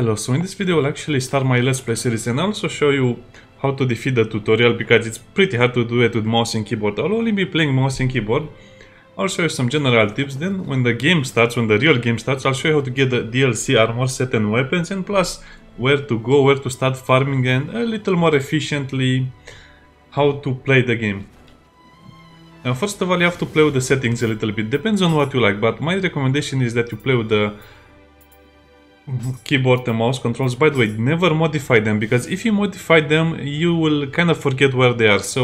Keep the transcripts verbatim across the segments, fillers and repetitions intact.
Hello, so in this video I'll actually start my Let's Play series and I'll also show you how to defeat the tutorial because it's pretty hard to do it with mouse and keyboard. I'll only be playing mouse and keyboard. I'll show you some general tips, then when the game starts, when the real game starts, I'll show you how to get the D L C armor set and weapons, and plus where to go, where to start farming and a little more efficiently how to play the game. Now first of all you have to play with the settings a little bit, depends on what you like, but my recommendation is that you play with the keyboard and mouse controls. By the way, never modify them, because if you modify them you will kind of forget where they are, so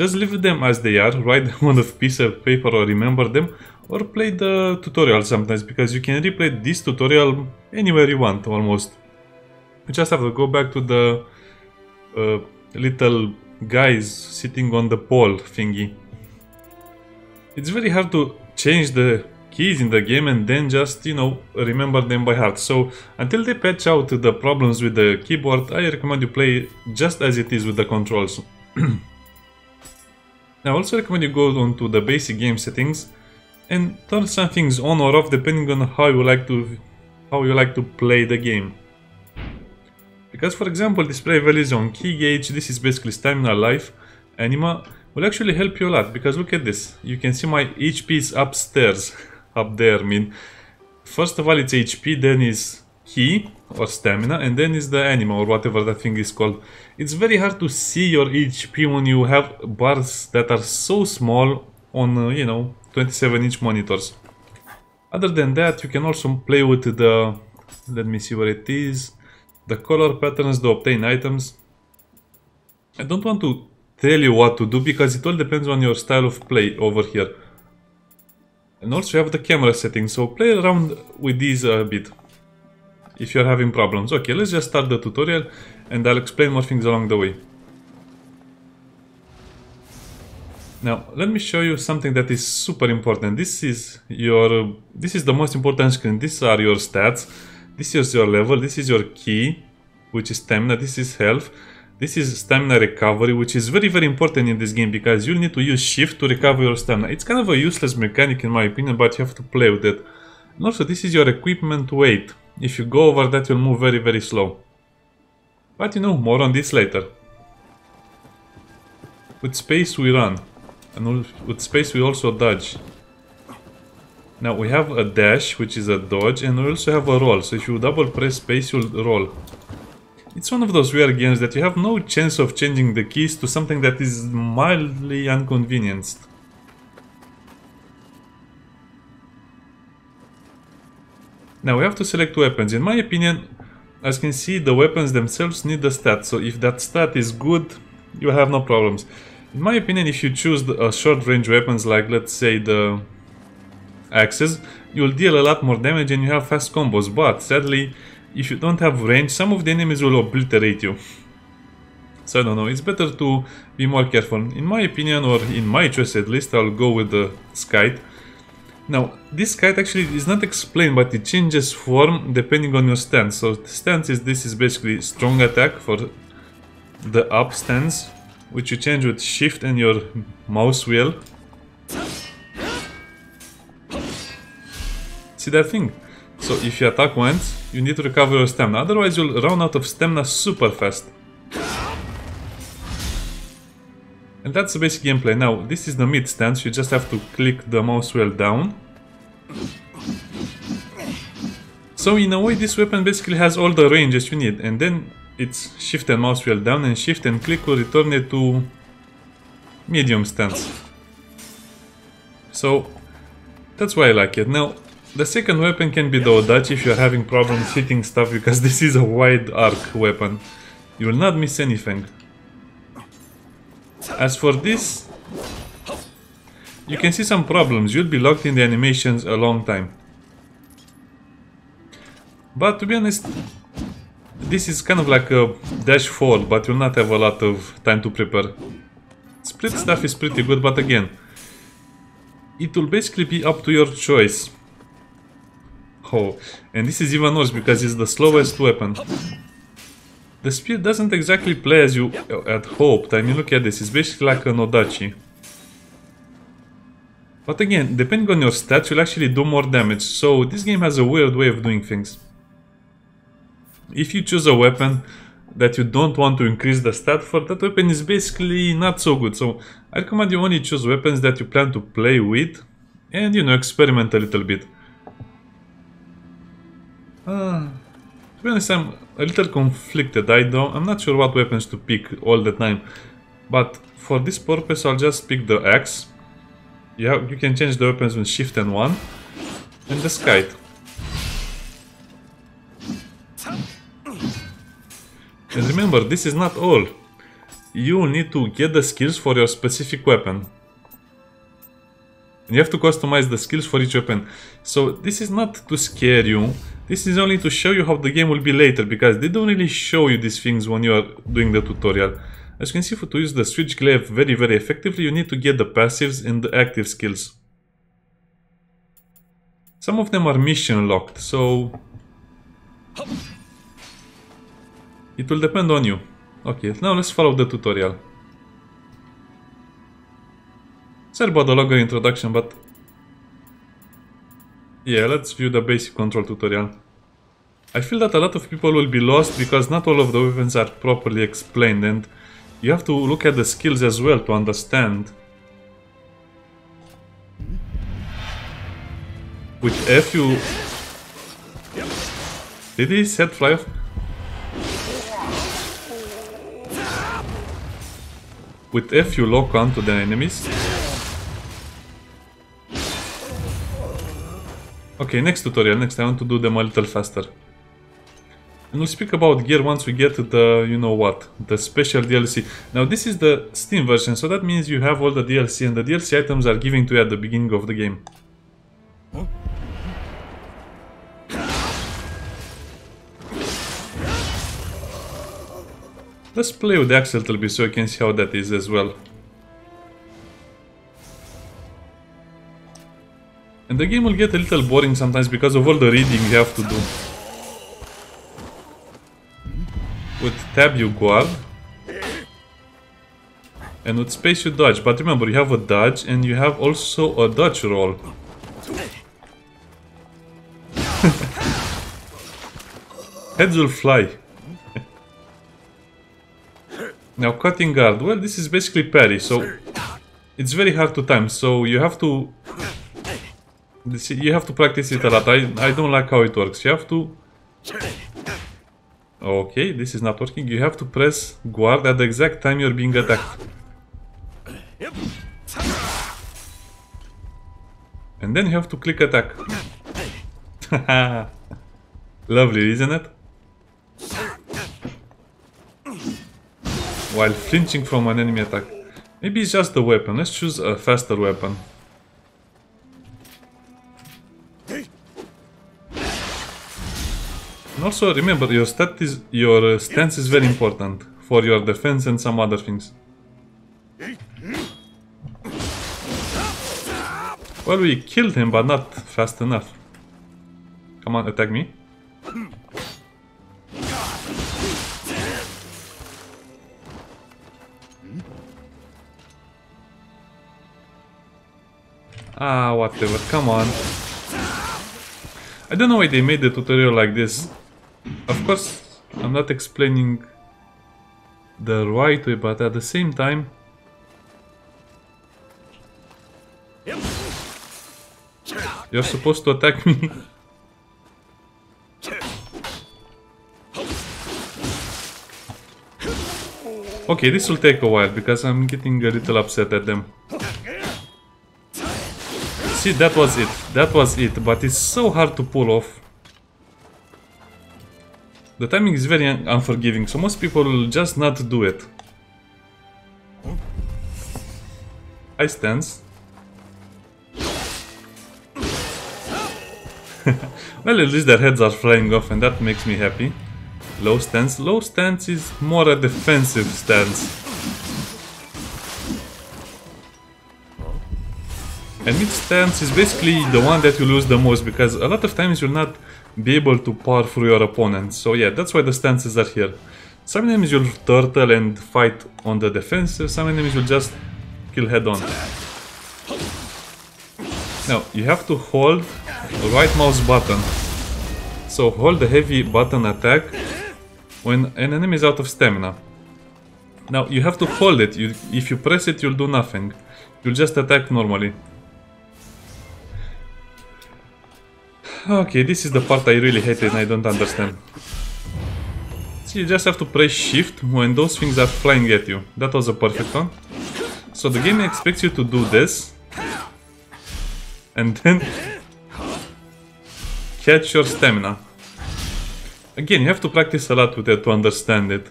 just leave them as they are, write them on a piece of paper or remember them, or play the tutorial sometimes, because you can replay this tutorial anywhere you want almost. You just have to go back to the uh, little guys sitting on the pole thingy. It's very hard to change the keys in the game and then just, you know, remember them by heart. So until they patch out the problems with the keyboard, I recommend you play just as it is with the controls. I also recommend you go on to the basic game settings and turn some things on or off depending on how you like to how you like to play the game. Because for example, display values on key gauge, this is basically stamina, life, anima, will actually help you a lot, because look at this, you can see my H P is upstairs. Up there, I mean, first of all it's H P, then is key or stamina, and then is the anima or whatever that thing is called. It's very hard to see your H P when you have bars that are so small on uh, you know, twenty-seven inch monitors. Other than that, you can also play with the, let me see where it is, the color patterns, the obtain items. I don't want to tell you what to do because it all depends on your style of play over here. And also you have the camera settings, so play around with these a bit if you're having problems. Okay, let's just start the tutorial and I'll explain more things along the way. Now let me show you something that is super important. This is your, this is the most important screen. These are your stats, this is your level, this is your key, which is stamina, this is health, this is stamina recovery, which is very very important in this game because you'll need to use shift to recover your stamina. It's kind of a useless mechanic in my opinion, but you have to play with it. And also this is your equipment weight. If you go over that you'll move very very slow. But you know, more on this later. With space we run. And with space we also dodge. Now we have a dash, which is a dodge, and we also have a roll. So if you double press space you'll roll. It's one of those weird games that you have no chance of changing the keys to something that is mildly inconvenienced. Now we have to select weapons. In my opinion, as you can see, the weapons themselves need a stat, so if that stat is good, you have no problems. In my opinion, if you choose the, uh, short range weapons like, let's say, the axes, you'll deal a lot more damage and you have fast combos, but sadly, if you don't have range, some of the enemies will obliterate you. So I don't know, it's better to be more careful. In my opinion, or in my choice at least, I'll go with the kite. Now, this kite actually is not explained, but it changes form depending on your stance. So stance is, this is basically strong attack for the up stance, which you change with shift and your mouse wheel. See that thing? So if you attack once, you need to recover your stamina, otherwise you'll run out of stamina super fast. And that's the basic gameplay. Now, this is the mid stance, you just have to click the mouse wheel down. So in a way, this weapon basically has all the ranges you need, and then it's shift and mouse wheel down, and shift and click will return it to medium stance. So, that's why I like it. Now, the second weapon can be the dodge if you're having problems hitting stuff, because this is a wide arc weapon. You will not miss anything. As for this, you can see some problems. You'll be locked in the animations a long time. But to be honest, this is kind of like a dash forward, but you'll not have a lot of time to prepare. Split stuff is pretty good, but again, it will basically be up to your choice. Oh, and this is even worse because it's the slowest weapon. The speed doesn't exactly play as you had hoped. I mean, look at this, it's basically like an Odachi. But again, depending on your stats, you'll actually do more damage, so this game has a weird way of doing things. If you choose a weapon that you don't want to increase the stat for, that weapon is basically not so good. So I recommend you only choose weapons that you plan to play with and, you know, experiment a little bit. Uh, to be honest, I'm a little conflicted. I don't, I'm not sure what weapons to pick all the time, but for this purpose I'll just pick the axe. Yeah, you can change the weapons with shift and one, and the kite. And remember, this is not all. You need to get the skills for your specific weapon. You have to customize the skills for each weapon. So this is not to scare you. This is only to show you how the game will be later, because they don't really show you these things when you are doing the tutorial. As you can see, for to use the switch glaive very very effectively, you need to get the passives and the active skills. Some of them are mission locked, so it will depend on you. Okay, now let's follow the tutorial. Sorry about the longer introduction, but yeah, let's view the basic control tutorial. I feel that a lot of people will be lost because not all of the weapons are properly explained, and you have to look at the skills as well to understand. With F you... Did he set fly off? With F you lock onto the enemies. Okay, next tutorial, next I want to do them a little faster. And we'll speak about gear once we get the, you know what, the special D L C. Now this is the Steam version, so that means you have all the D L C, and the D L C items are given to you at the beginning of the game. Huh? Let's play with the axe a little bit so you can see how that is as well. And the game will get a little boring sometimes because of all the reading you have to do. With tab you guard, and with space you dodge, but remember you have a dodge and you have also a dodge roll. Heads will fly. Now cutting guard, well this is basically parry, so it's very hard to time, so you have to you have to practice it a lot. I, I don't like how it works. You have to... Okay, this is not working. You have to press guard at the exact time you're being attacked. And then you have to click attack. Lovely, isn't it? While flinching from an enemy attack. Maybe it's just the weapon. Let's choose a faster weapon. And also remember, your stat is, your stance is very important for your defense and some other things. Well, we killed him, but not fast enough. Come on, attack me. Ah, whatever, come on. I don't know why they made the tutorial like this. Of course, I'm not explaining the right way, but at the same time... You're supposed to attack me. Okay, this will take a while, because I'm getting a little upset at them. See, that was it, that was it, but it's so hard to pull off. The timing is very un unforgiving, so most people will just not do it. I stance. Well, at least their heads are flying off and that makes me happy. Low stance, low stance is more a defensive stance. And mid stance is basically the one that you lose the most, because a lot of times you'll not be able to power through your opponent. So yeah, that's why the stances are here. Some enemies you'll turtle and fight on the defensive, some enemies you'll just kill head on. Now, you have to hold the right mouse button. So hold the heavy button attack when an enemy is out of stamina. Now you have to hold it. You, if you press it, you'll do nothing. You'll just attack normally. Okay, this is the part I really hate and I don't understand. So you just have to press shift when those things are flying at you. That was a perfect one. So the game expects you to do this. And then catch your stamina. Again, you have to practice a lot with it to understand it.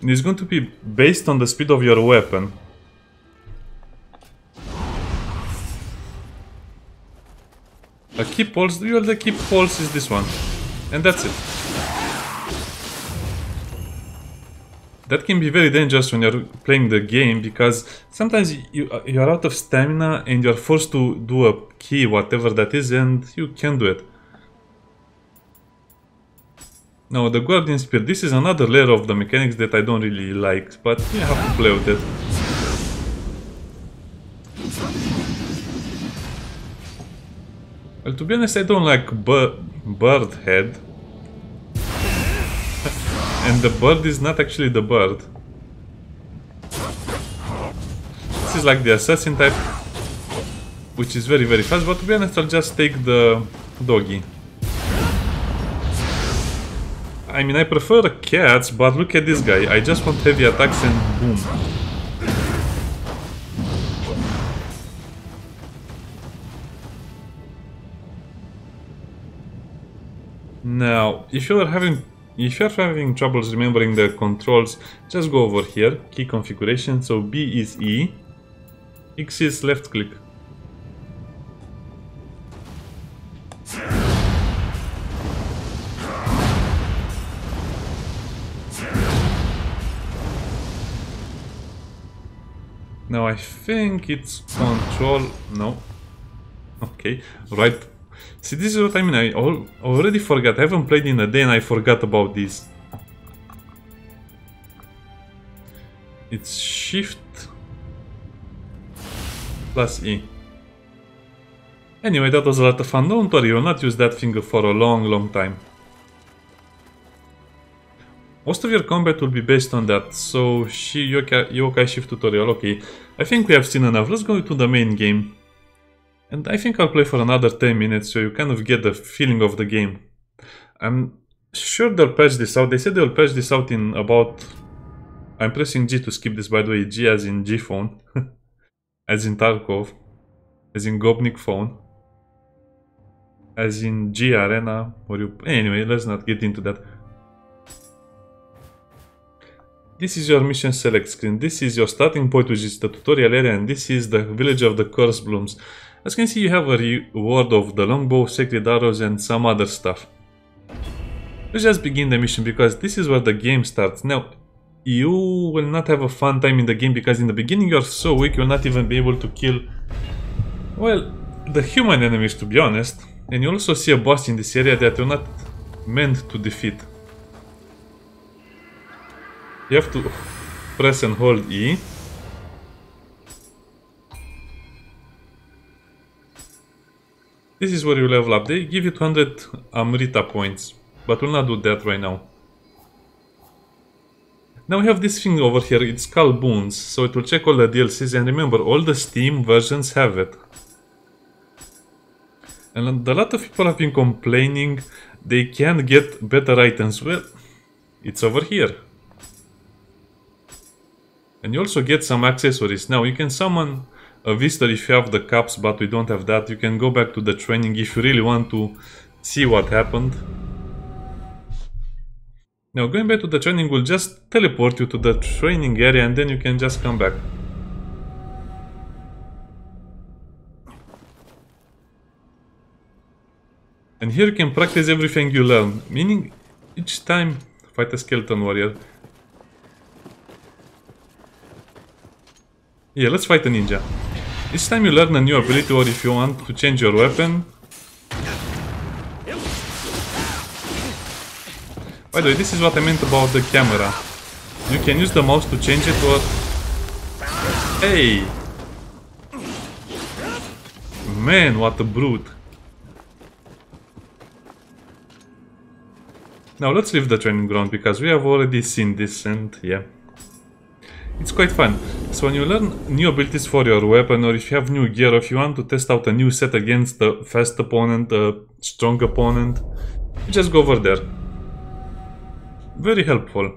And it's going to be based on the speed of your weapon. A key pulse, well, the key pulse is this one. And that's it. That can be very dangerous when you're playing the game, because sometimes you, you are out of stamina and you're forced to do a key, whatever that is, and you can't do it. Now, the Guardian Spear, this is another layer of the mechanics that I don't really like, but you have to play with it. Well, to be honest, I don't like bird head. And the bird is not actually the bird. This is like the assassin type, which is very very fast, but to be honest, I'll just take the doggy. I mean, I prefer cats, but look at this guy. I just want heavy attacks and boom. Now, if you are having If you're having troubles remembering the controls, just go over here, key configuration, so B is E, X is left click. Now I think it's control, no, okay, right. See, this is what I mean, I al already forgot, I haven't played in a day and I forgot about this. It's shift plus E. Anyway, that was a lot of fun, don't worry, you will not use that finger for a long, long time. Most of your combat will be based on that, so shi yokai, yokai shift tutorial, okay. I think we have seen enough, let's go to the main game. And I think I'll play for another ten minutes, so you kind of get the feeling of the game. I'm sure they'll patch this out. They said they'll patch this out in about... I'm pressing G to skip this, by the way. G as in G phone. As in Tarkov. As in Gopnik phone. As in G Arena. Or you... Anyway, let's not get into that. This is your mission select screen. This is your starting point, which is the tutorial area. And this is the village of the Cursed Blooms. As you can see, you have a reward of the longbow, sacred arrows and some other stuff. Let's just begin the mission, because this is where the game starts. Now, you will not have a fun time in the game, because in the beginning you're so weak, you'll not even be able to kill, well, the human enemies, to be honest. And you also see a boss in this area that you're not meant to defeat. You have to press and hold E. This is where you level up. They give you two hundred Amrita points, but we'll not do that right now. Now we have this thing over here, it's called Boons, so it will check all the D L Cs, and remember, all the Steam versions have it. And a lot of people have been complaining they can't get better items. Well, it's over here. And you also get some accessories. Now you can summon a visitor if you have the cups, but we don't have that. You can go back to the training if you really want to see what happened. Now going back to the training will just teleport you to the training area, and then you can just come back. And here you can practice everything you learn, meaning each time fight a skeleton warrior. Yeah, let's fight a ninja. Each time you learn a new ability, or if you want to change your weapon. By the way, this is what I meant about the camera. You can use the mouse to change it, or... Hey! Man, what a brute. Now let's leave the training ground, because we have already seen this, and yeah, it's quite fun. So when you learn new abilities for your weapon, or if you have new gear, or if you want to test out a new set against a fast opponent, a strong opponent, you just go over there. Very helpful.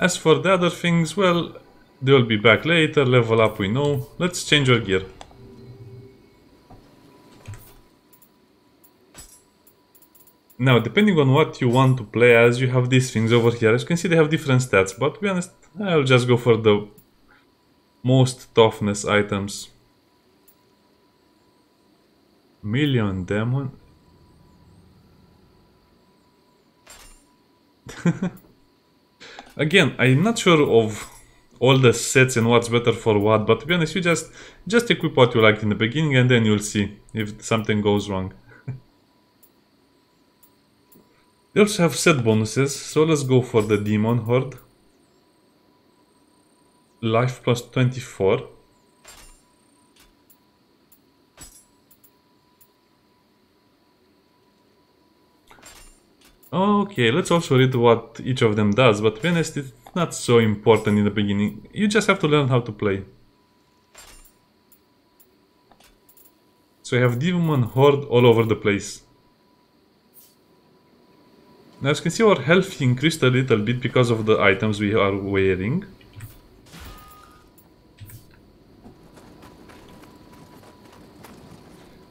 As for the other things, well, they will be back later, level up we know. Let's change our gear. Now, depending on what you want to play as, you have these things over here. As you can see, they have different stats, but to be honest, I'll just go for the most toughness items. Million demon. Again, I'm not sure of all the sets and what's better for what, but to be honest, you just just equip what you like in the beginning, and then you'll see if something goes wrong. They also have set bonuses, so let's go for the Demon Horde. Life plus twenty-four. Okay, let's also read what each of them does, but to be honest, it's not so important in the beginning. You just have to learn how to play. So you have Demon Horde all over the place. Now, as you can see, our health increased a little bit because of the items we are wearing.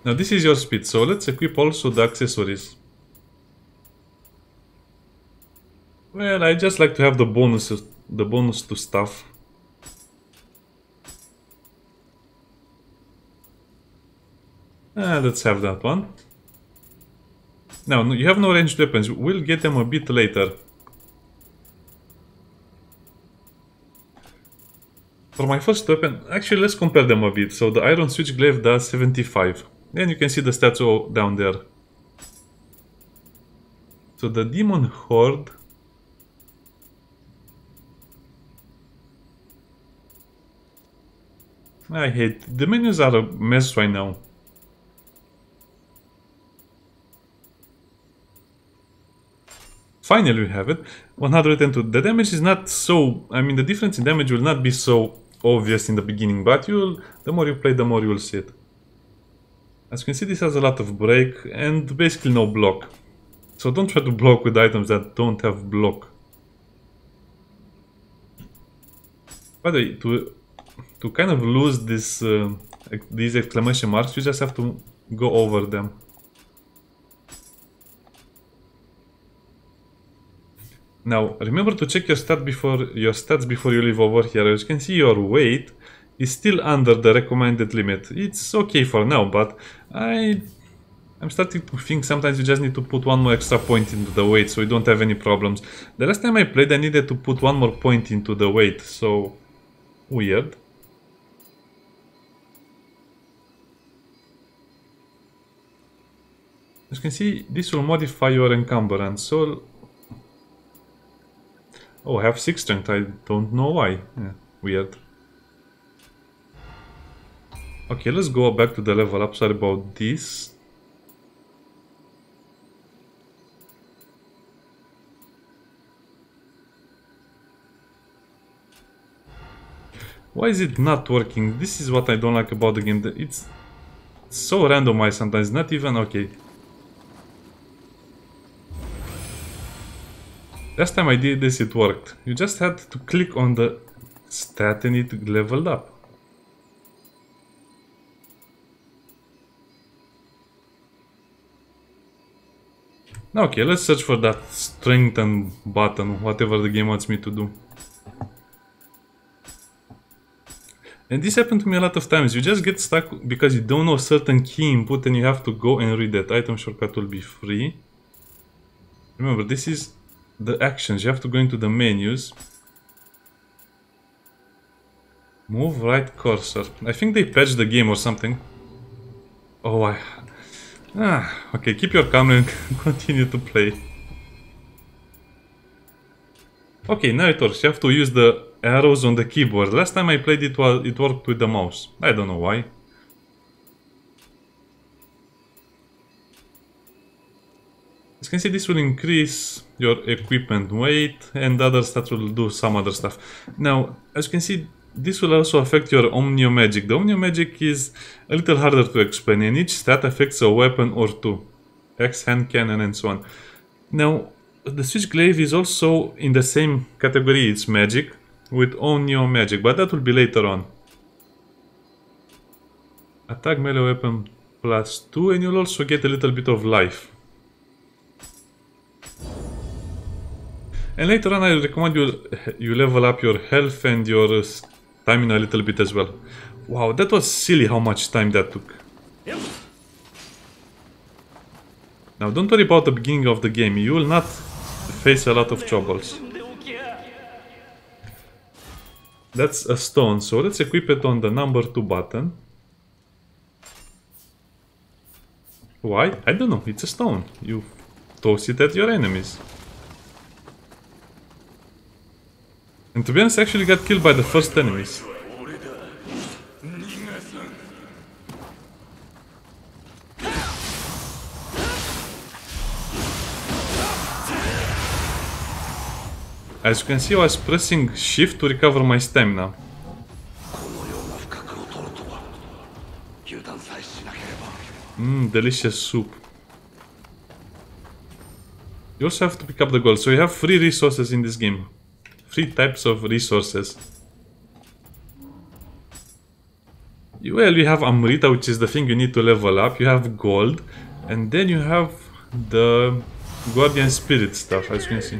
Now, this is your speed, so let's equip also the accessories. Well, I just like to have the bonuses, the bonus to stuff. Ah, let's have that one. Now, you have no ranged weapons, we'll get them a bit later. For my first weapon, actually let's compare them a bit. So the Iron Switchblade does seventy-five, and you can see the stats all down there. So the Demon Horde I hate, the menus are a mess right now. Finally we have it, one hundred two. The damage is not so, I mean the difference in damage will not be so obvious in the beginning, but you'll, the more you play, the more you'll see it. As you can see, this has a lot of break and basically no block. So don't try to block with items that don't have block. By the way, to, to kind of lose this, uh, these exclamation marks, you just have to go over them. Now, remember to check your, stat before, your stats before you leave over here. As you can see, your weight is still under the recommended limit. It's okay for now, but I, I'm starting to think sometimes you just need to put one more extra point into the weight so you don't have any problems. The last time I played, I needed to put one more point into the weight, so weird. As you can see, this will modify your encumbrance. So oh, I have six strength, I don't know why. Yeah, weird. Okay, let's go back to the level up, sorry about this. Why is it not working? This is what I don't like about the game. It's so randomized sometimes, not even okay. Last time I did this, it worked. You just had to click on the stat and it leveled up. Okay, let's search for that strengthen button, whatever the game wants me to do. And this happened to me a lot of times. You just get stuck because you don't know certain key input and you have to go and read that. Item shortcut will be free. Remember, this is the actions, you have to go into the menus, move right cursor. I think they patched the game or something. Oh, I... Ah, okay, keep your calm and continue to play. Okay, now it works, you have to use the arrows on the keyboard. Last time I played it, it worked with the mouse. I don't know why. As you can see, this will increase your equipment weight and other stats will do some other stuff. Now, as you can see, this will also affect your Omnio Magic. The Omnio Magic is a little harder to explain, and each stat affects a weapon or two. Axe, hand cannon, and so on. Now, the Switchglaive is also in the same category, it's magic, with Omnio Magic, but that will be later on. Attack melee weapon plus two, and you'll also get a little bit of life. And later on, I recommend you, you level up your health and your stamina a little bit as well. Wow, that was silly how much time that took. Now, don't worry about the beginning of the game, you will not face a lot of troubles. That's a stone, so let's equip it on the number two button. Why? I don't know, it's a stone. You toss it at your enemies. And to be honest, I actually got killed by the first enemies. As you can see, I was pressing shift to recover my stamina. Mmm, delicious soup. You also have to pick up the gold, so you have three resources in this game. Three types of resources. Well, you have Amrita, which is the thing you need to level up. You have gold, and then you have the Guardian Spirit stuff, as you can see.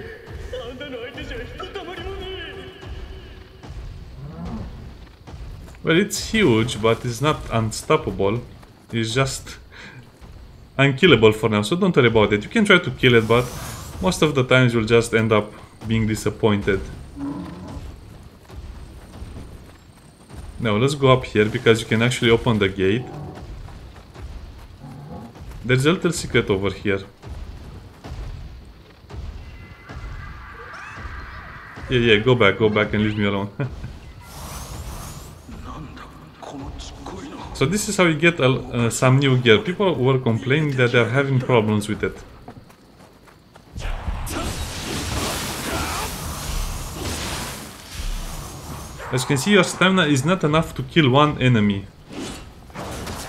Well, it's huge, but it's not unstoppable. It's just unkillable for now, so don't worry about it. You can try to kill it, but most of the times you'll just end up being disappointed. Now, let's go up here, because you can actually open the gate. There's a little secret over here. Yeah, yeah, go back, go back and leave me alone. So this is how you get uh, uh, some new gear. People were complaining that they're having problems with it. As you can see, your stamina is not enough to kill one enemy.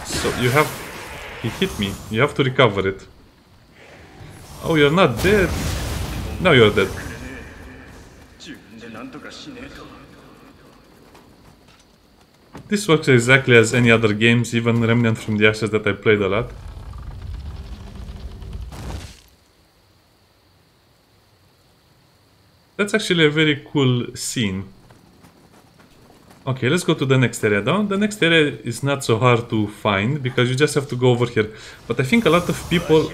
So you have... He hit me. You have to recover it. Oh, you're not dead. Now you're dead. This works exactly as any other games, even Remnant from the Ashes that I played a lot. That's actually a very cool scene. Okay, let's go to the next area down. The next area is not so hard to find, because you just have to go over here. But I think a lot of people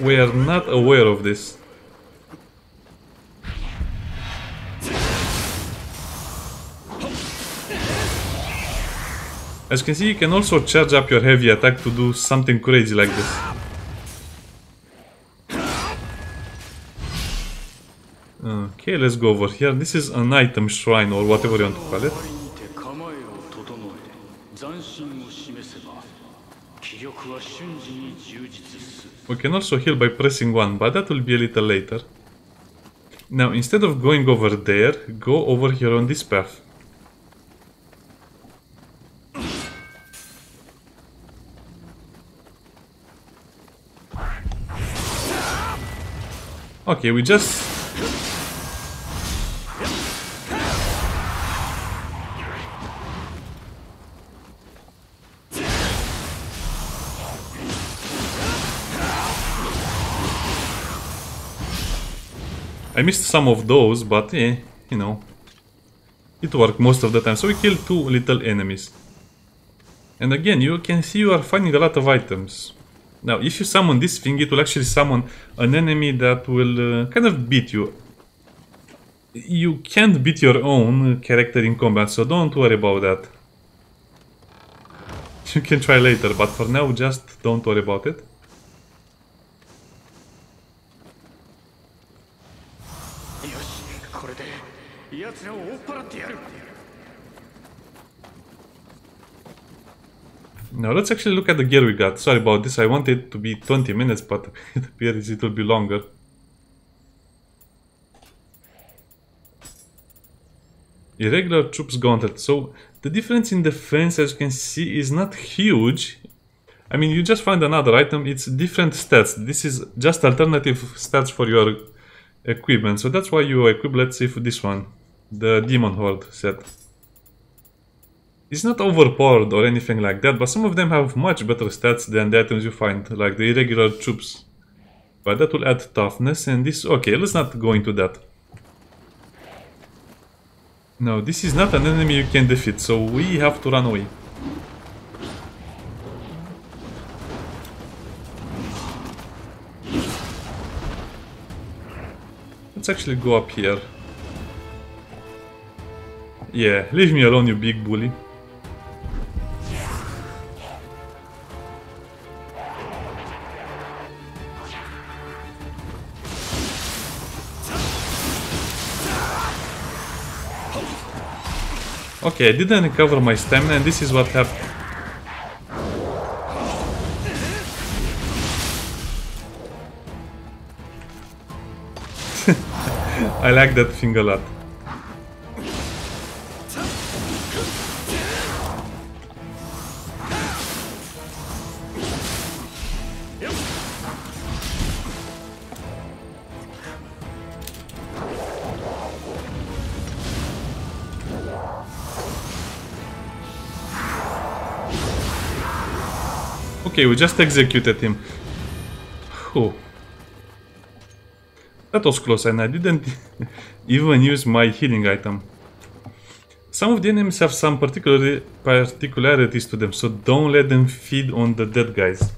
were not aware of this. As you can see, you can also charge up your heavy attack to do something crazy like this. Okay, let's go over here. This is an item shrine or whatever you want to call it. We can also heal by pressing one, but that will be a little later. Now, instead of going over there, go over here on this path. Okay, we just... I missed some of those, but eh, you know, it worked most of the time. So we killed two little enemies. And again, you can see you are finding a lot of items. Now, if you summon this thing, it will actually summon an enemy that will uh, kind of beat you. You can't beat your own character in combat, so don't worry about that. You can try later, but for now, just don't worry about it. Now let's actually look at the gear we got. Sorry about this, I wanted it to be twenty minutes, but it appears it will be longer. Irregular troops gauntlet. So the difference in defense, as you can see, is not huge. I mean, you just find another item, it's different stats. This is just alternative stats for your equipment. So that's why you equip, let's see, for this one, the Demon Horde set. It's not overpowered or anything like that, but some of them have much better stats than the items you find, like the irregular troops. But that will add toughness, and this... okay, let's not go into that. No, this is not an enemy you can defeat, so we have to run away. Let's actually go up here. Yeah, leave me alone, you big bully. Okay, I didn't recover my stamina, and this is what happened. I like that thing a lot. Okay, we just executed him. Oh. That was close, and I didn't even use my healing item. Some of the enemies have some particular particularities to them, so don't let them feed on the dead guys.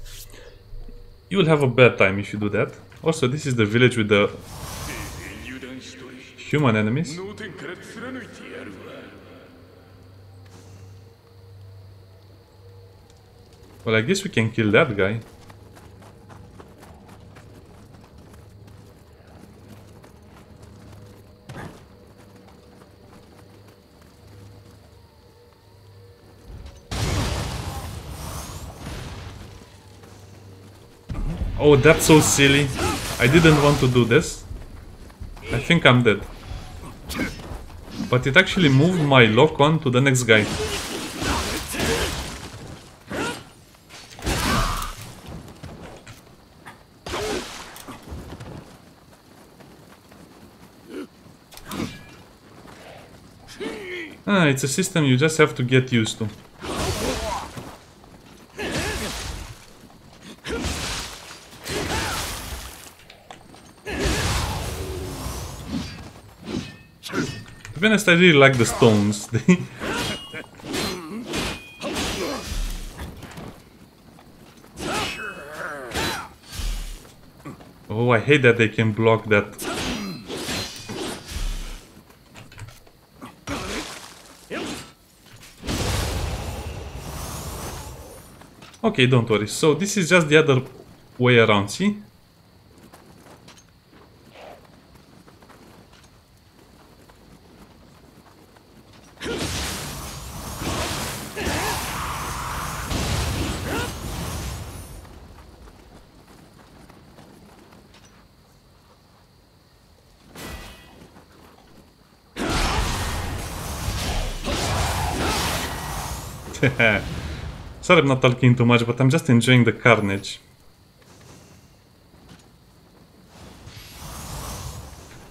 You will have a bad time if you do that. Also, this is the village with the human enemies. Well, I guess we can kill that guy. Oh, that's so silly. I didn't want to do this. I think I'm dead. But it actually moved my lock on to the next guy. Ah, it's a system you just have to get used to. To be honest, I really like the stones. Oh, I hate that they can block that. Okay, don't worry. So this is just the other way around, see? Sorry I'm not talking too much, but I'm just enjoying the carnage.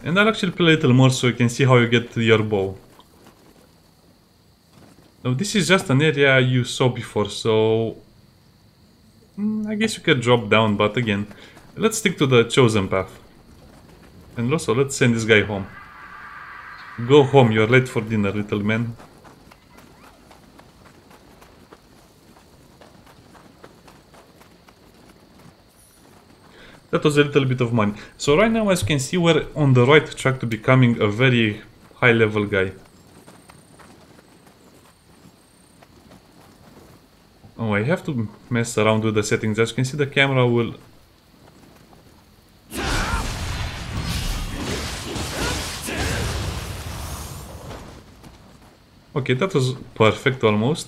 And I'll actually play a little more so you can see how you get your bow. Now this is just an area you saw before, so... Mm, I guess you can drop down, but again, let's stick to the chosen path. And also, let's send this guy home. Go home, you're late for dinner, little man. That was a little bit of money. So right now, as you can see, we're on the right track to becoming a very high level guy. Oh, I have to mess around with the settings. As you can see, the camera will... Okay, that was perfect almost.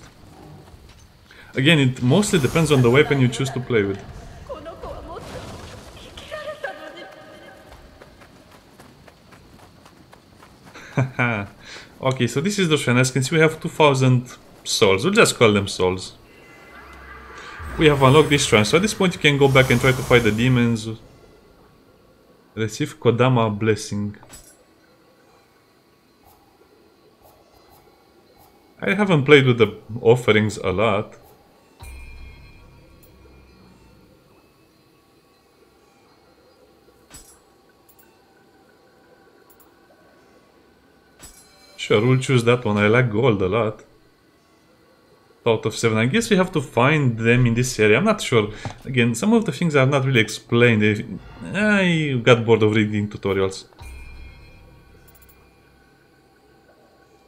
Again, it mostly depends on the weapon you choose to play with. Okay, so this is the Shrine. As you can see, we have two thousand souls. We'll just call them souls. We have unlocked this shrine. So at this point, you can go back and try to fight the demons. Receive Kodama Blessing. I haven't played with the offerings a lot. Sure, we'll choose that one. I like gold a lot. Out of seven. I guess we have to find them in this area. I'm not sure. Again, some of the things are not really explained. I got bored of reading tutorials.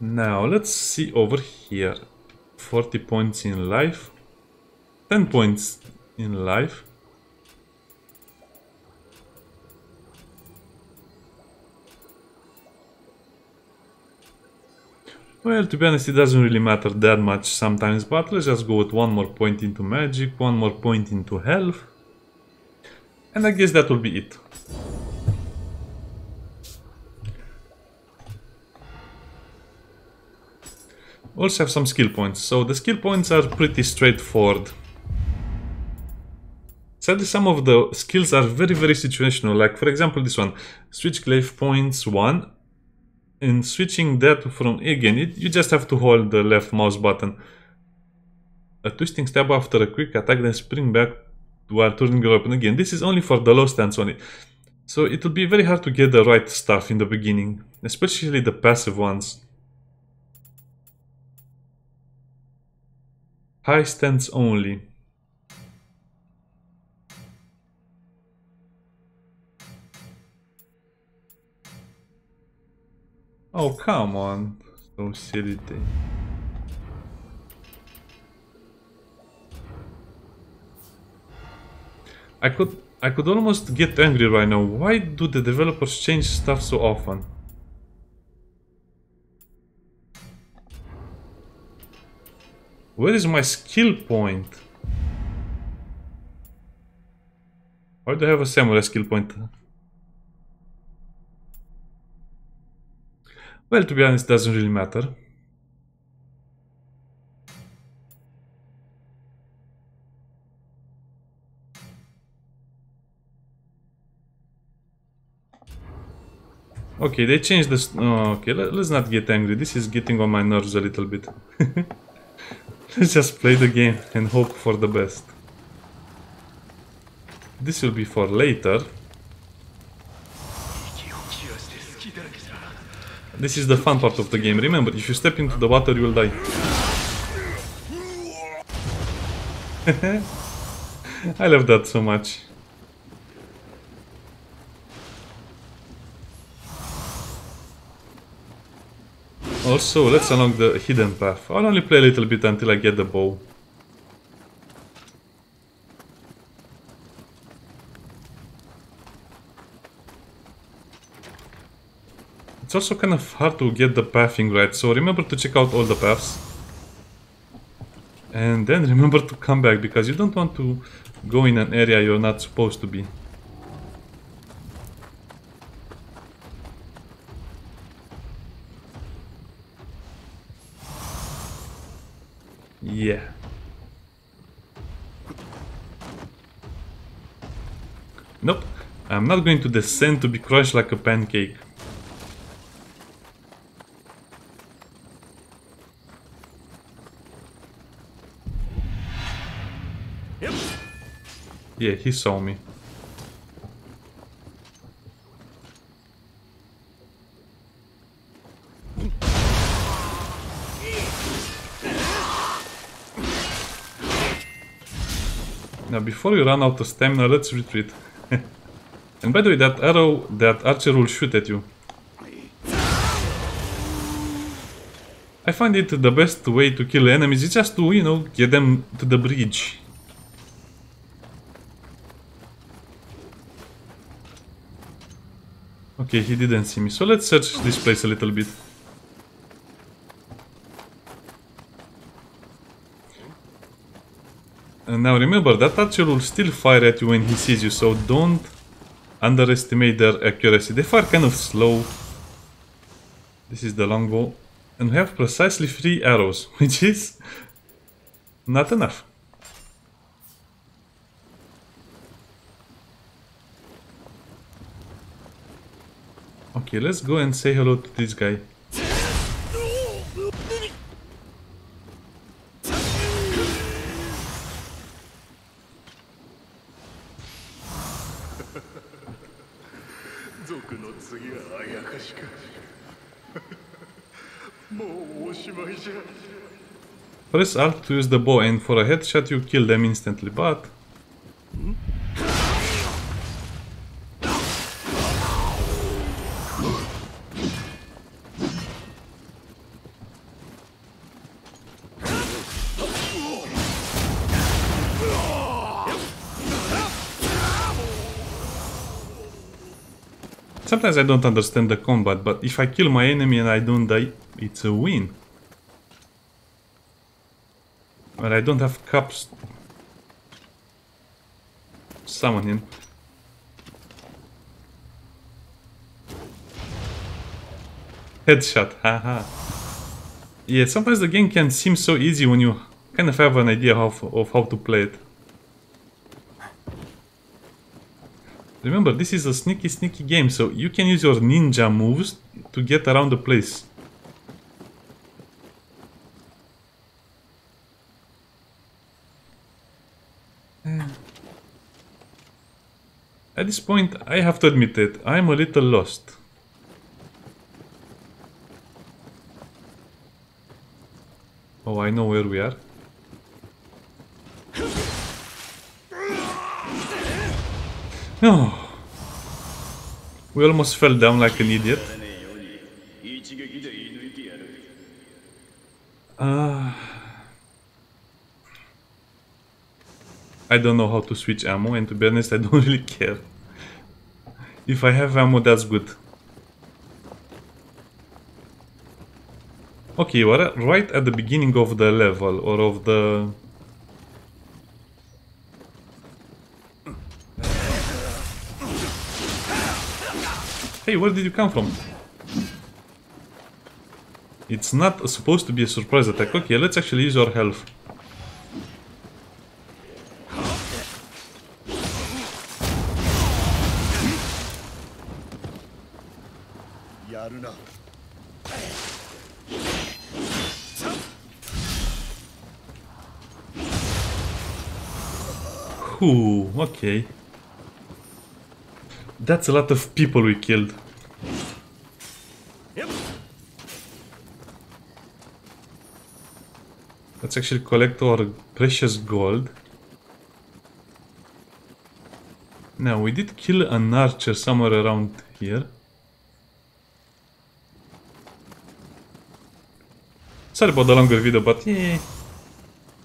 Now, let's see over here. forty points in life. ten points in life. Well, to be honest, it doesn't really matter that much sometimes, but let's just go with one more point into magic, one more point into health. And I guess that will be it. Also have some skill points, so the skill points are pretty straightforward. Sadly, some of the skills are very, very situational, like for example this one, switch glaive points one. In switching that from, again, it, you just have to hold the left mouse button. A twisting stab after a quick attack, then spring back while turning your weapon. Again, this is only for the low stance on it. So it will be very hard to get the right stuff in the beginning, especially the passive ones. High stance only. Oh, come on. So silly thing. I could, I could almost get angry right now. Why do the developers change stuff so often? Where is my skill point? Why do I have a samurai skill point? Well, to be honest, it doesn't really matter. Okay, they changed this. Oh, okay, let, let's not get angry. This is getting on my nerves a little bit. Let's just play the game and hope for the best. This will be for later. This is the fun part of the game. Remember, if you step into the water, you will die. I love that so much. Also, let's unlock the hidden path. I'll only play a little bit until I get the bow. It's also kind of hard to get the pathing right, so remember to check out all the paths. And then remember to come back, because you don't want to go in an area you're not supposed to be. Yeah. Nope, I'm not going to descend to be crushed like a pancake. Yeah, he saw me. Now, before you run out of stamina, let's retreat. And by the way, that arrow, that archer will shoot at you. I find it the best way to kill enemies is just to, you know, get them to the bridge. Okay, he didn't see me, so let's search this place a little bit. And now remember that archer will still fire at you when he sees you, so don't underestimate their accuracy. They fire kind of slow. This is the longbow. And we have precisely three arrows, which is not enough. Okay, let's go and say hello to this guy. Press Alt to use the bow, and for a headshot you kill them instantly, but... Sometimes I don't understand the combat, but if I kill my enemy and I don't die, it's a win. But I don't have cups. Summon him. Headshot, haha. Yeah, sometimes the game can seem so easy when you kind of have an idea of, of how to play it. Remember, this is a sneaky, sneaky game, so you can use your ninja moves to get around the place. At this point, I have to admit it, I'm a little lost. Oh, I know where we are. No, we almost fell down like an idiot. Uh, I don't know how to switch ammo, and to be honest, I don't really care. If I have ammo, that's good. Okay, you are right at the beginning of the level, or of the... Hey, where did you come from? It's not supposed to be a surprise attack. Okay, let's actually use our health. Ooh, okay. That's a lot of people we killed. Yep. Let's actually collect our precious gold. Now, we did kill an archer somewhere around here. Sorry about the longer video, but yeah.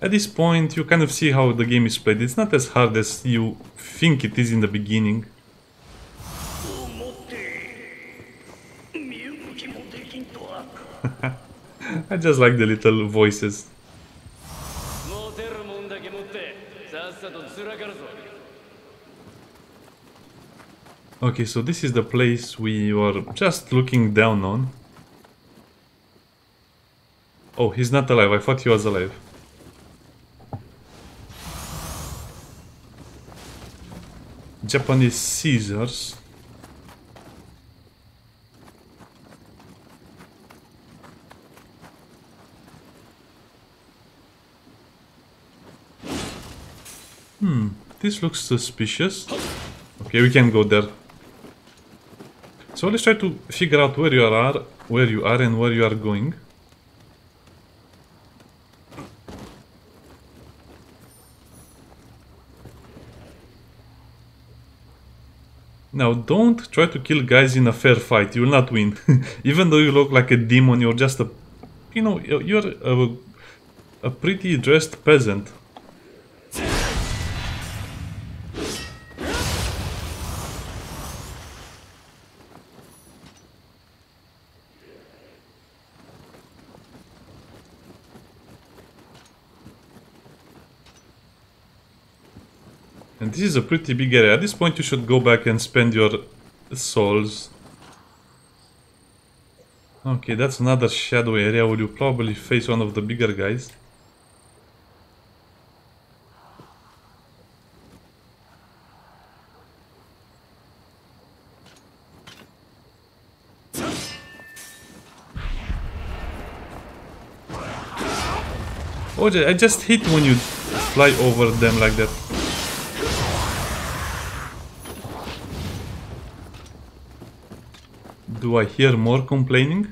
At this point, you kind of see how the game is played. It's not as hard as you think it is in the beginning. I just like the little voices. Okay, so this is the place we were just looking down on. Oh, he's not alive. I thought he was alive. Japanese scissors. Hmm, this looks suspicious. Okay, we can go there. So let's try to figure out where you are, where you are and where you are going. Now, don't try to kill guys in a fair fight. You will not win. Even though you look like a demon, you're just a, you know, you're a, a pretty dressed peasant. And this is a pretty big area. At this point you should go back and spend your souls. Okay, that's another shadow area where you probably face one of the bigger guys. Oh, I just hit when you fly over them like that. Do I hear more complaining?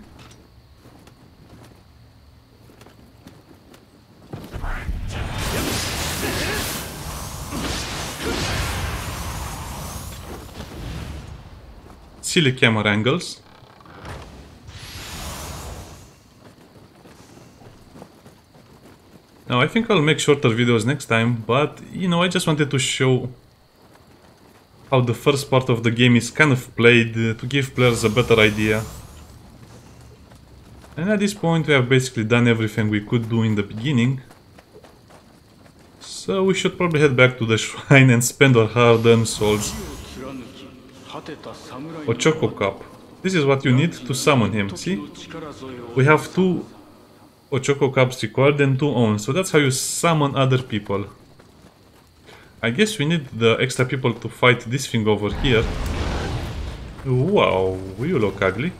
Silly camera angles. Now I think I'll make shorter videos next time, but you know, I just wanted to show how the first part of the game is kind of played, uh, to give players a better idea. And at this point we have basically done everything we could do in the beginning. So we should probably head back to the shrine and spend our hard-earned souls. Ochoko Cup. This is what you need to summon him, see? We have two Ochoko Cups required and two own, so that's how you summon other people. I guess we need the extra people to fight this thing over here. Wow, you look ugly.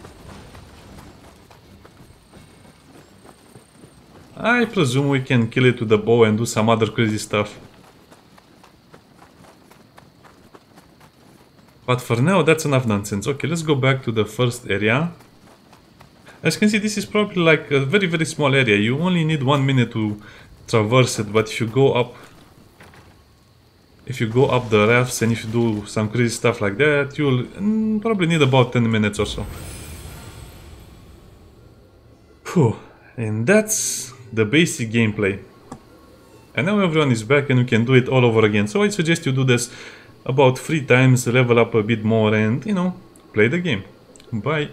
I presume we can kill it with a bow and do some other crazy stuff. But for now, that's enough nonsense. Okay, let's go back to the first area. As you can see, this is probably like a very, very small area. You only need one minute to traverse it, but if you go up... If you go up the rafts and if you do some crazy stuff like that, you'll mm, probably need about ten minutes or so. Whew. And that's the basic gameplay. And now everyone is back and you can do it all over again. So I suggest you do this about three times, level up a bit more and, you know, play the game. Bye.